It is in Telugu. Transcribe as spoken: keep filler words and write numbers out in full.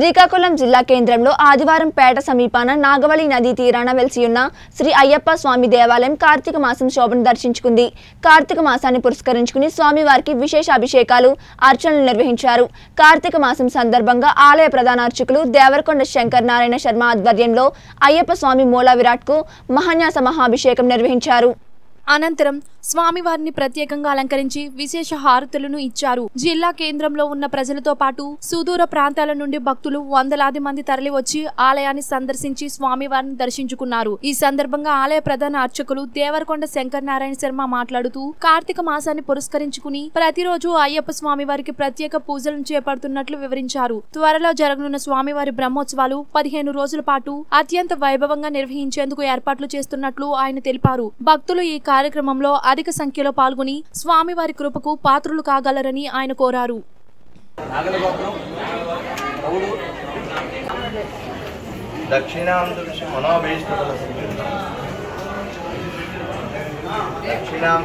Rikakulam Zilla Kendramlo, Adivaram Peta Samipana, Nagavali Nadi Tirana Velsiuna, Sri Ayyappa Swami Devalam, Kartika Masam Shoban Darshinchukundi, Kartika Masani Purskarinchkuni, Swami Varki, Vishesh Abhishekalu, Archanal Nirvahincharu, Kartika Masam Sandarbanga, Alaya Pradhana Archakulu, Devarakonda Shankaranarayana Sharma Advaryanlo, Ayyappa Swami Mola Viratku, Mahanyasa Mahabhishekam Nirvahincharu. అనంతరం స్వామివారిని ప్రత్యేకంగా అలంకరించి విశేష హారతులను ఇచ్చారు. జిల్లా కేంద్రంలో ఉన్న ప్రజలతో పాటు సుదూర ప్రాంతాల నుండి భక్తులు వందలాది మంది తరలివచ్చి ఆలయాన్ని సందర్శించి స్వామివారిని దర్శించుకున్నారు. ఈ సందర్భంగా ఆలయ ప్రధాన అర్చకులు దేవరకొండ శంకరనారాయణ శర్మ మాట్లాడుతూ కార్తీక మాసాన్ని పురస్కరించుకుని ప్రతిరోజు అయ్యప్ప స్వామివారికి ప్రత్యేక పూజలను చేపడుతున్నట్లు వివరించారు. త్వరలో జరగనున్న స్వామివారి బ్రహ్మోత్సవాలు పదిహేను రోజుల పాటు అత్యంత వైభవంగా నిర్వహించేందుకు ఏర్పాట్లు చేస్తున్నట్లు ఆయన తెలిపారు. భక్తులు ఈ కార్యక్రమంలో అధిక సంఖ్యలో పాల్గొని స్వామివారి కృపకు పాత్రులు కాగలరని ఆయన కోరారు. దక్షిణాంధ్ర